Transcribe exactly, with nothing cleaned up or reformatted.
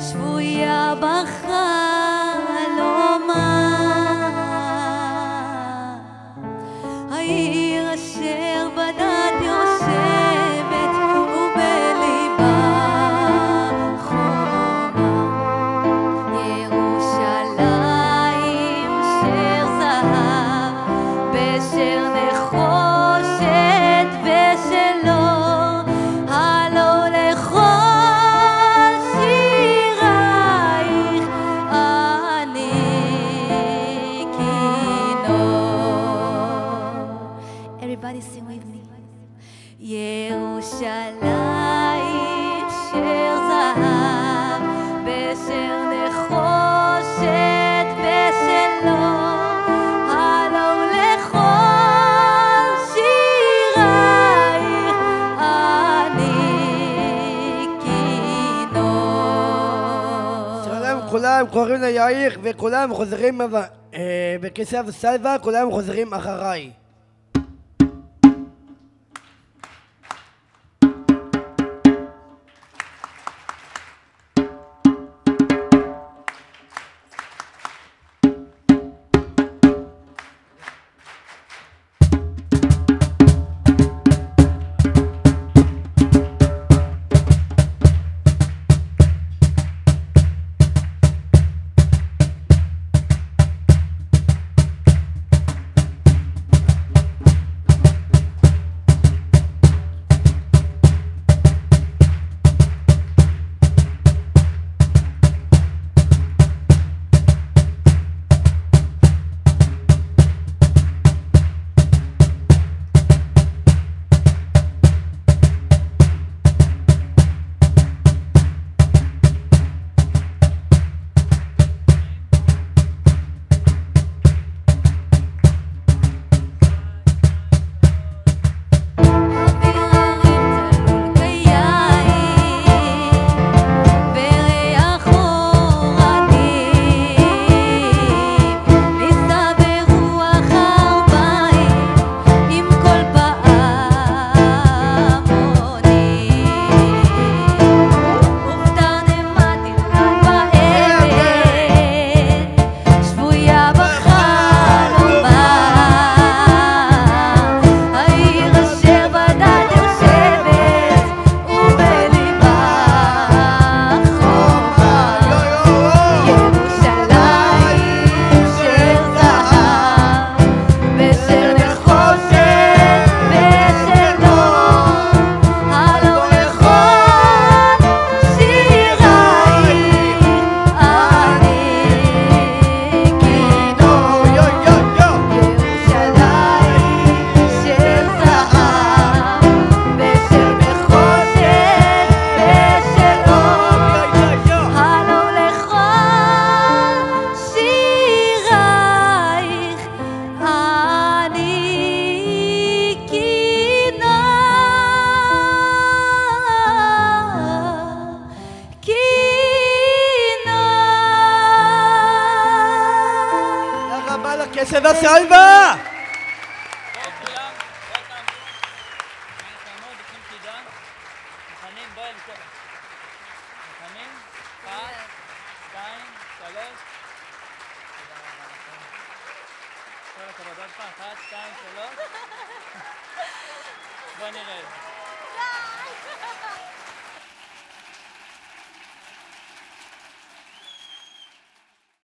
שבויה בחלומה, העיר אשר בנת יושבת ובליבה חומה, ירושלים שר זהב ושר נחושת ושלום. Everybody sing with me. Yerushalayim sher zahav besher nechoshet beshelom, halo lechol shiraich ani kinor. שלום כולם, קוראים לי יאיר וכולם חוזרים בכסף סלווה, כולם חוזרים אחריי. ¡Que se da salva!